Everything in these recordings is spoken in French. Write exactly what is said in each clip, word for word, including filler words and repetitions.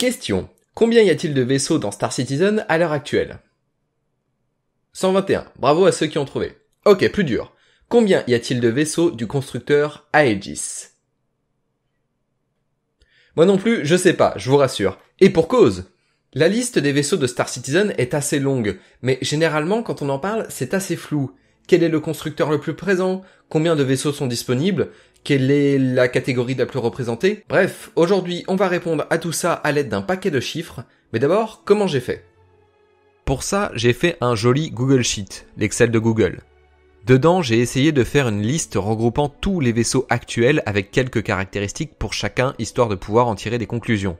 Question. Combien y a-t-il de vaisseaux dans Star Citizen à l'heure actuelle? cent vingt et un. Bravo à ceux qui ont trouvé. Ok, plus dur. Combien y a-t-il de vaisseaux du constructeur Aegis? Moi non plus, je sais pas, je vous rassure. Et pour cause! La liste des vaisseaux de Star Citizen est assez longue, mais généralement, quand on en parle, c'est assez flou. Quel est le constructeur le plus présent? Combien de vaisseaux sont disponibles? Quelle est la catégorie la plus représentée? Bref, aujourd'hui, on va répondre à tout ça à l'aide d'un paquet de chiffres. Mais d'abord, comment j'ai fait? Pour ça, j'ai fait un joli Google Sheet, l'Excel de Google. Dedans, j'ai essayé de faire une liste regroupant tous les vaisseaux actuels avec quelques caractéristiques pour chacun, histoire de pouvoir en tirer des conclusions.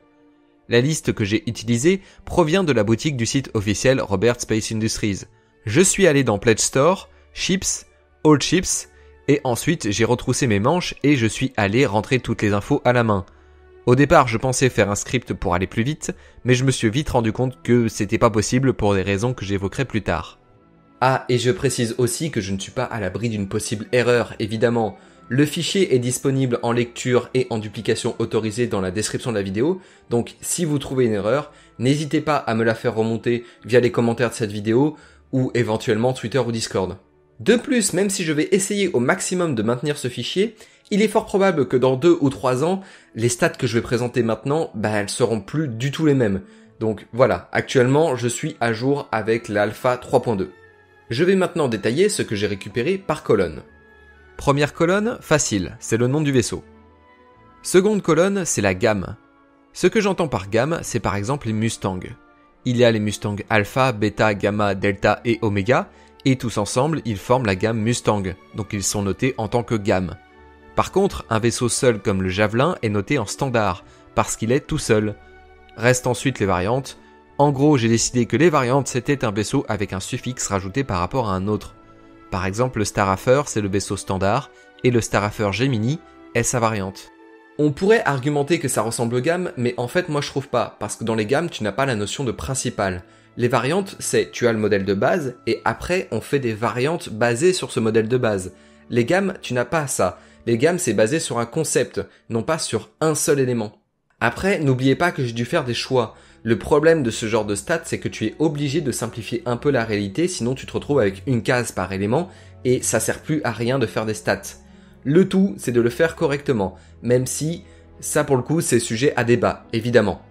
La liste que j'ai utilisée provient de la boutique du site officiel Robert Space Industries. Je suis allé dans Pledge Store, Chips, All Chips, et ensuite j'ai retroussé mes manches et je suis allé rentrer toutes les infos à la main. Au départ, je pensais faire un script pour aller plus vite, mais je me suis vite rendu compte que c'était pas possible pour des raisons que j'évoquerai plus tard. Ah, et je précise aussi que je ne suis pas à l'abri d'une possible erreur, évidemment. Le fichier est disponible en lecture et en duplication autorisée dans la description de la vidéo, donc si vous trouvez une erreur, n'hésitez pas à me la faire remonter via les commentaires de cette vidéo ou éventuellement Twitter ou Discord. De plus, même si je vais essayer au maximum de maintenir ce fichier, il est fort probable que dans deux ou trois ans, les stats que je vais présenter maintenant, bah, elles seront plus du tout les mêmes. Donc voilà, actuellement je suis à jour avec l'alpha trois point deux. Je vais maintenant détailler ce que j'ai récupéré par colonne. Première colonne, facile, c'est le nom du vaisseau. Seconde colonne, c'est la gamme. Ce que j'entends par gamme, c'est par exemple les Mustang. Il y a les Mustang Alpha, Beta, Gamma, Delta et Oméga, et tous ensemble, ils forment la gamme Mustang, donc ils sont notés en tant que gamme. Par contre, un vaisseau seul comme le Javelin est noté en standard, parce qu'il est tout seul. Restent ensuite les variantes. En gros, j'ai décidé que les variantes, c'était un vaisseau avec un suffixe rajouté par rapport à un autre. Par exemple, le Starfarer, c'est le vaisseau standard, et le Starfarer Gemini est sa variante. On pourrait argumenter que ça ressemble aux gammes, mais en fait, moi je trouve pas, parce que dans les gammes, tu n'as pas la notion de principale. Les variantes, c'est tu as le modèle de base, et après, on fait des variantes basées sur ce modèle de base. Les gammes, tu n'as pas ça. Les gammes, c'est basé sur un concept, non pas sur un seul élément. Après, n'oubliez pas que j'ai dû faire des choix. Le problème de ce genre de stats, c'est que tu es obligé de simplifier un peu la réalité, sinon tu te retrouves avec une case par élément, et ça sert plus à rien de faire des stats. Le tout, c'est de le faire correctement, même si, ça pour le coup, c'est sujet à débat, évidemment.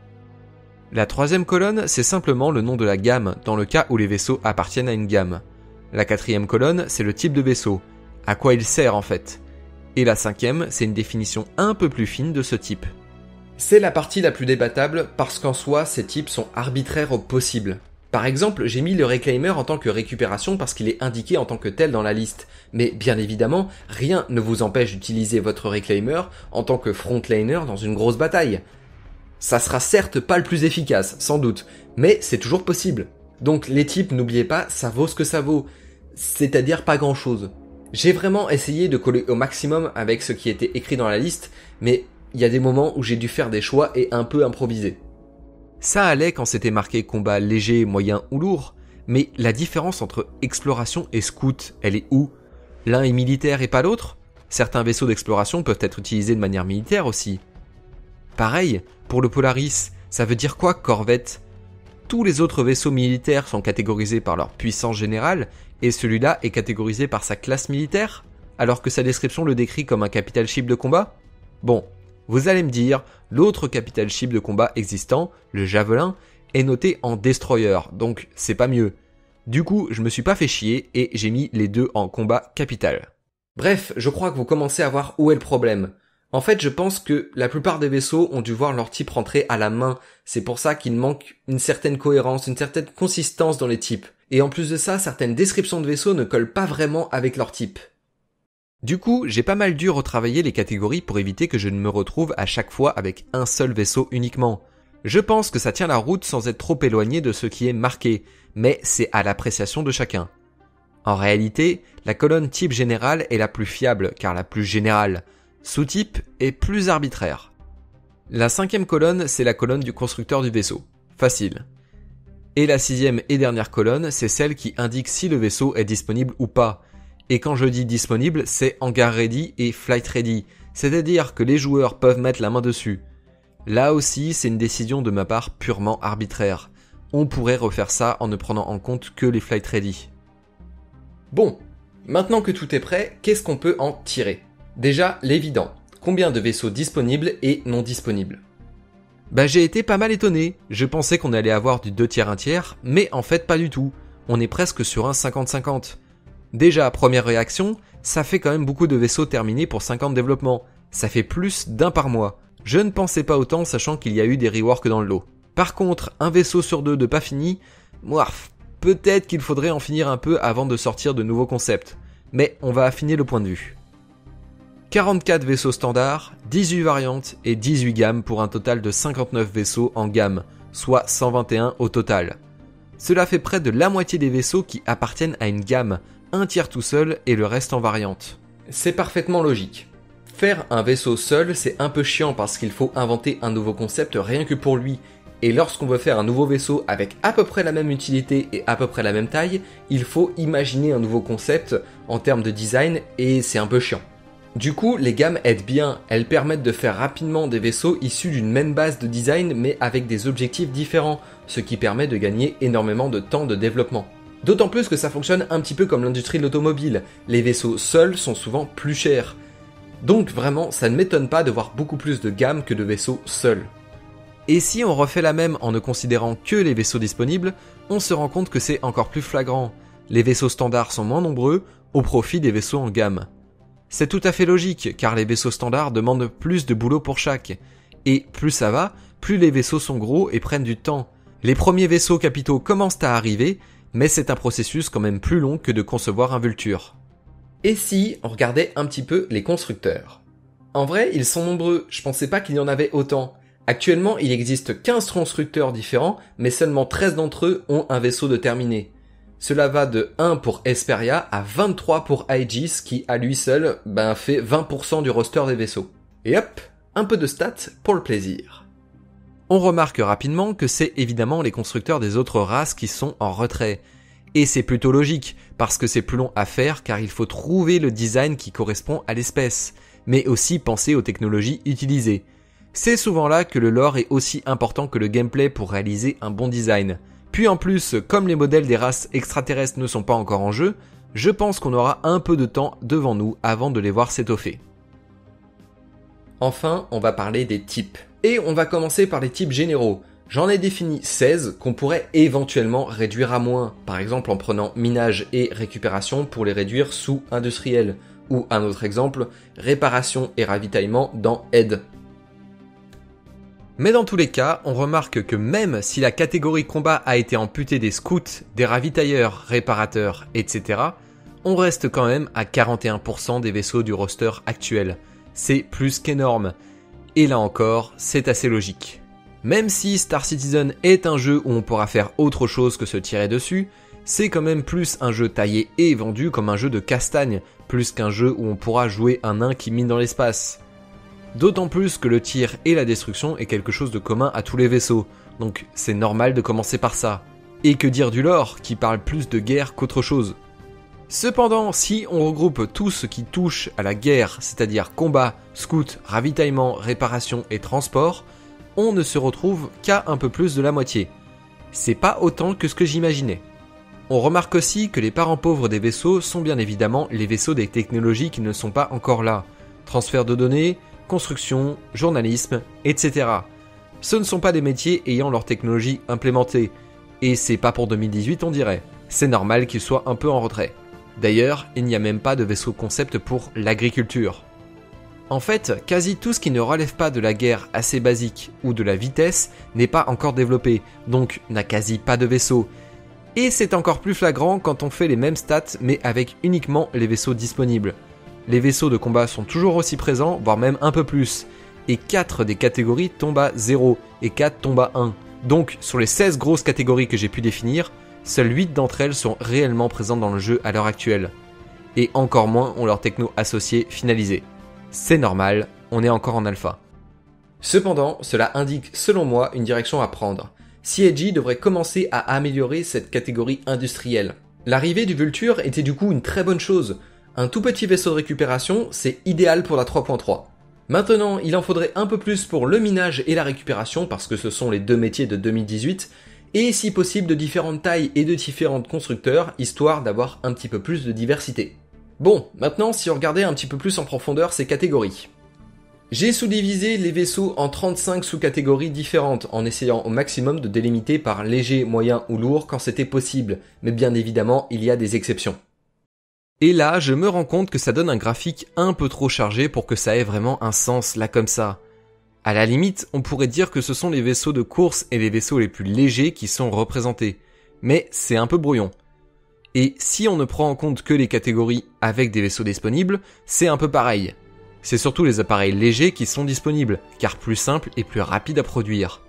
La troisième colonne, c'est simplement le nom de la gamme, dans le cas où les vaisseaux appartiennent à une gamme. La quatrième colonne, c'est le type de vaisseau, à quoi il sert en fait. Et la cinquième, c'est une définition un peu plus fine de ce type. C'est la partie la plus débattable parce qu'en soi, ces types sont arbitraires au possible. Par exemple, j'ai mis le Reclaimer en tant que récupération parce qu'il est indiqué en tant que tel dans la liste. Mais bien évidemment, rien ne vous empêche d'utiliser votre Reclaimer en tant que frontliner dans une grosse bataille. Ça sera certes pas le plus efficace, sans doute, mais c'est toujours possible. Donc les types, n'oubliez pas, ça vaut ce que ça vaut. C'est-à-dire pas grand-chose. J'ai vraiment essayé de coller au maximum avec ce qui était écrit dans la liste, mais il y a des moments où j'ai dû faire des choix et un peu improviser. Ça allait quand c'était marqué combat léger, moyen ou lourd, mais la différence entre exploration et scout, elle est où? L'un est militaire et pas l'autre? Certains vaisseaux d'exploration peuvent être utilisés de manière militaire aussi. Pareil, pour le Polaris, ça veut dire quoi corvette? Tous les autres vaisseaux militaires sont catégorisés par leur puissance générale, et celui-là est catégorisé par sa classe militaire, alors que sa description le décrit comme un capital ship de combat? Bon. Vous allez me dire, l'autre capital ship de combat existant, le Javelin, est noté en Destroyer, donc c'est pas mieux. Du coup, je me suis pas fait chier et j'ai mis les deux en combat capital. Bref, je crois que vous commencez à voir où est le problème. En fait, je pense que la plupart des vaisseaux ont dû voir leur type rentrer à la main. C'est pour ça qu'il manque une certaine cohérence, une certaine consistance dans les types. Et en plus de ça, certaines descriptions de vaisseaux ne collent pas vraiment avec leur type. Du coup, j'ai pas mal dû retravailler les catégories pour éviter que je ne me retrouve à chaque fois avec un seul vaisseau uniquement. Je pense que ça tient la route sans être trop éloigné de ce qui est marqué, mais c'est à l'appréciation de chacun. En réalité, la colonne type général est la plus fiable car la plus générale. Sous-type est plus arbitraire. La cinquième colonne, c'est la colonne du constructeur du vaisseau. Facile. Et la sixième et dernière colonne, c'est celle qui indique si le vaisseau est disponible ou pas. Et quand je dis disponible, c'est hangar ready et flight ready, c'est-à-dire que les joueurs peuvent mettre la main dessus. Là aussi, c'est une décision de ma part purement arbitraire. On pourrait refaire ça en ne prenant en compte que les flight ready. Bon, maintenant que tout est prêt, qu'est-ce qu'on peut en tirer? Déjà, l'évident. Combien de vaisseaux disponibles et non disponibles? Bah j'ai été pas mal étonné. Je pensais qu'on allait avoir du deux tiers un tiers, mais en fait pas du tout. On est presque sur un cinquante cinquante. Déjà, première réaction, ça fait quand même beaucoup de vaisseaux terminés pour cinquante développements. Ça fait plus d'un par mois. Je ne pensais pas autant, sachant qu'il y a eu des reworks dans le lot. Par contre, un vaisseau sur deux de pas fini, mouf, peut-être qu'il faudrait en finir un peu avant de sortir de nouveaux concepts. Mais on va affiner le point de vue. quarante-quatre vaisseaux standards, dix-huit variantes et dix-huit gammes pour un total de cinquante-neuf vaisseaux en gamme, soit cent vingt et un au total. Cela fait près de la moitié des vaisseaux qui appartiennent à une gamme, un tiers tout seul et le reste en variante. C'est parfaitement logique. Faire un vaisseau seul, c'est un peu chiant parce qu'il faut inventer un nouveau concept rien que pour lui, et lorsqu'on veut faire un nouveau vaisseau avec à peu près la même utilité et à peu près la même taille, il faut imaginer un nouveau concept en termes de design et c'est un peu chiant. Du coup, les gammes aident bien, elles permettent de faire rapidement des vaisseaux issus d'une même base de design mais avec des objectifs différents, ce qui permet de gagner énormément de temps de développement. D'autant plus que ça fonctionne un petit peu comme l'industrie de l'automobile, les vaisseaux seuls sont souvent plus chers. Donc vraiment, ça ne m'étonne pas de voir beaucoup plus de gammes que de vaisseaux seuls. Et si on refait la même en ne considérant que les vaisseaux disponibles, on se rend compte que c'est encore plus flagrant. Les vaisseaux standards sont moins nombreux, au profit des vaisseaux en gamme. C'est tout à fait logique, car les vaisseaux standards demandent plus de boulot pour chaque. Et plus ça va, plus les vaisseaux sont gros et prennent du temps. Les premiers vaisseaux capitaux commencent à arriver, mais c'est un processus quand même plus long que de concevoir un Vulture. Et si on regardait un petit peu les constructeurs? En vrai, ils sont nombreux, je pensais pas qu'il y en avait autant. Actuellement, il existe quinze constructeurs différents, mais seulement treize d'entre eux ont un vaisseau de terminé. Cela va de un pour Hesperia à vingt-trois pour Aegis qui, à lui seul, ben fait vingt pour cent du roster des vaisseaux. Et hop, un peu de stats pour le plaisir. On remarque rapidement que c'est évidemment les constructeurs des autres races qui sont en retrait. Et c'est plutôt logique, parce que c'est plus long à faire car il faut trouver le design qui correspond à l'espèce, mais aussi penser aux technologies utilisées. C'est souvent là que le lore est aussi important que le gameplay pour réaliser un bon design. Puis en plus, comme les modèles des races extraterrestres ne sont pas encore en jeu, je pense qu'on aura un peu de temps devant nous avant de les voir s'étoffer. Enfin, on va parler des types. Et on va commencer par les types généraux. J'en ai défini seize qu'on pourrait éventuellement réduire à moins, par exemple en prenant minage et récupération pour les réduire sous industriel, ou un autre exemple, réparation et ravitaillement dans aide. Mais dans tous les cas, on remarque que même si la catégorie combat a été amputée des scouts, des ravitailleurs, réparateurs, et cetera, on reste quand même à quarante et un pour cent des vaisseaux du roster actuel. C'est plus qu'énorme. Et là encore, c'est assez logique. Même si Star Citizen est un jeu où on pourra faire autre chose que se tirer dessus, c'est quand même plus un jeu taillé et vendu comme un jeu de castagne, plus qu'un jeu où on pourra jouer un nain qui mine dans l'espace. D'autant plus que le tir et la destruction est quelque chose de commun à tous les vaisseaux, donc c'est normal de commencer par ça. Et que dire du lore, qui parle plus de guerre qu'autre chose. Cependant, si on regroupe tout ce qui touche à la guerre, c'est-à-dire combat, scout, ravitaillement, réparation et transport, on ne se retrouve qu'à un peu plus de la moitié. C'est pas autant que ce que j'imaginais. On remarque aussi que les parents pauvres des vaisseaux sont bien évidemment les vaisseaux des technologies qui ne sont pas encore là. Transfert de données, construction, journalisme, et cetera. Ce ne sont pas des métiers ayant leur technologie implémentée, et c'est pas pour deux mille dix-huit on dirait. C'est normal qu'ils soient un peu en retrait. D'ailleurs, il n'y a même pas de vaisseau concept pour l'agriculture. En fait, quasi tout ce qui ne relève pas de la guerre assez basique ou de la vitesse n'est pas encore développé, donc n'a quasi pas de vaisseau. Et c'est encore plus flagrant quand on fait les mêmes stats mais avec uniquement les vaisseaux disponibles. Les vaisseaux de combat sont toujours aussi présents, voire même un peu plus, et quatre des catégories tombent à zéro, et quatre tombent à un. Donc, sur les seize grosses catégories que j'ai pu définir, seules huit d'entre elles sont réellement présentes dans le jeu à l'heure actuelle. Et encore moins ont leur techno associé finalisé. C'est normal, on est encore en alpha. Cependant, cela indique, selon moi, une direction à prendre. C I G devrait commencer à améliorer cette catégorie industrielle. L'arrivée du Vulture était du coup une très bonne chose. Un tout petit vaisseau de récupération, c'est idéal pour la trois point trois. Maintenant, il en faudrait un peu plus pour le minage et la récupération, parce que ce sont les deux métiers de deux mille dix-huit, et si possible de différentes tailles et de différents constructeurs, histoire d'avoir un petit peu plus de diversité. Bon, maintenant si on regardait un petit peu plus en profondeur ces catégories. J'ai sous-divisé les vaisseaux en trente-cinq sous-catégories différentes, en essayant au maximum de délimiter par léger, moyen ou lourd quand c'était possible, mais bien évidemment il y a des exceptions. Et là, je me rends compte que ça donne un graphique un peu trop chargé pour que ça ait vraiment un sens là comme ça. À la limite, on pourrait dire que ce sont les vaisseaux de course et les vaisseaux les plus légers qui sont représentés, mais c'est un peu brouillon. Et si on ne prend en compte que les catégories avec des vaisseaux disponibles, c'est un peu pareil. C'est surtout les appareils légers qui sont disponibles, car plus simples et plus rapides à produire.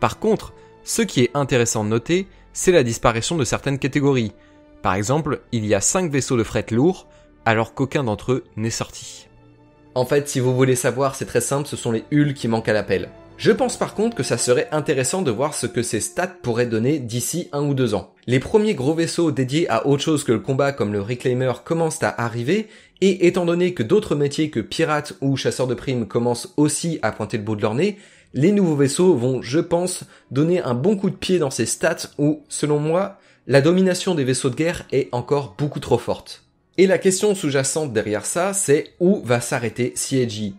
Par contre, ce qui est intéressant de noter, c'est la disparition de certaines catégories. Par exemple, il y a cinq vaisseaux de fret lourds, alors qu'aucun d'entre eux n'est sorti. En fait, si vous voulez savoir, c'est très simple, ce sont les Hull qui manquent à l'appel. Je pense par contre que ça serait intéressant de voir ce que ces stats pourraient donner d'ici un ou deux ans. Les premiers gros vaisseaux dédiés à autre chose que le combat comme le Reclaimer commencent à arriver, et étant donné que d'autres métiers que pirates ou chasseurs de primes commencent aussi à pointer le bout de leur nez, les nouveaux vaisseaux vont, je pense, donner un bon coup de pied dans ces stats où, selon moi, la domination des vaisseaux de guerre est encore beaucoup trop forte. Et la question sous-jacente derrière ça, c'est où va s'arrêter C I G?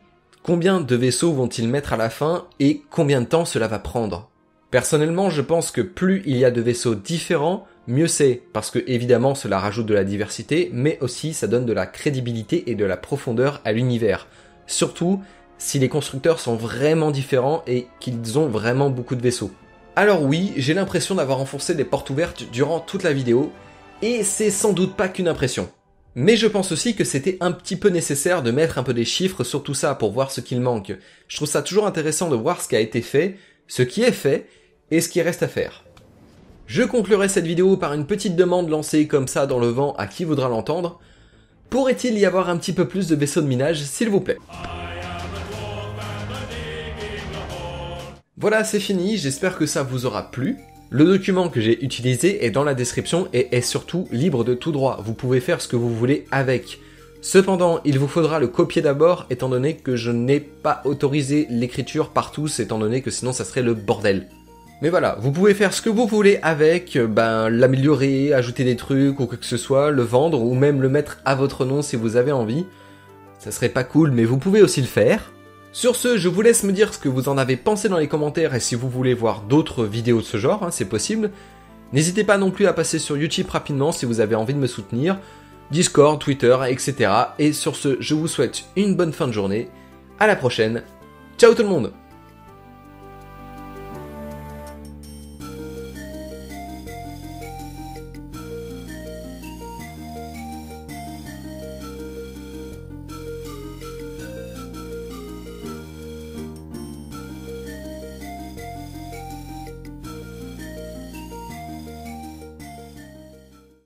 Combien de vaisseaux vont-ils mettre à la fin et combien de temps cela va prendre? Personnellement, je pense que plus il y a de vaisseaux différents, mieux c'est, parce que évidemment cela rajoute de la diversité, mais aussi ça donne de la crédibilité et de la profondeur à l'univers. Surtout si les constructeurs sont vraiment différents et qu'ils ont vraiment beaucoup de vaisseaux. Alors oui, j'ai l'impression d'avoir enfoncé des portes ouvertes durant toute la vidéo, et c'est sans doute pas qu'une impression. Mais je pense aussi que c'était un petit peu nécessaire de mettre un peu des chiffres sur tout ça pour voir ce qu'il manque. Je trouve ça toujours intéressant de voir ce qui a été fait, ce qui est fait, et ce qui reste à faire. Je conclurai cette vidéo par une petite demande lancée comme ça dans le vent à qui voudra l'entendre. Pourrait-il y avoir un petit peu plus de vaisseaux de minage, s'il vous plaît ? Voilà, c'est fini, j'espère que ça vous aura plu. Le document que j'ai utilisé est dans la description et est surtout libre de tout droit, vous pouvez faire ce que vous voulez avec. Cependant, il vous faudra le copier d'abord étant donné que je n'ai pas autorisé l'écriture par tous étant donné que sinon ça serait le bordel. Mais voilà, vous pouvez faire ce que vous voulez avec, ben l'améliorer, ajouter des trucs ou quoi que ce soit, le vendre ou même le mettre à votre nom si vous avez envie. Ça serait pas cool mais vous pouvez aussi le faire. Sur ce, je vous laisse me dire ce que vous en avez pensé dans les commentaires et si vous voulez voir d'autres vidéos de ce genre, hein, c'est possible. N'hésitez pas non plus à passer sur YouTube rapidement si vous avez envie de me soutenir, Discord, Twitter, et cetera. Et sur ce, je vous souhaite une bonne fin de journée, à la prochaine, ciao tout le monde!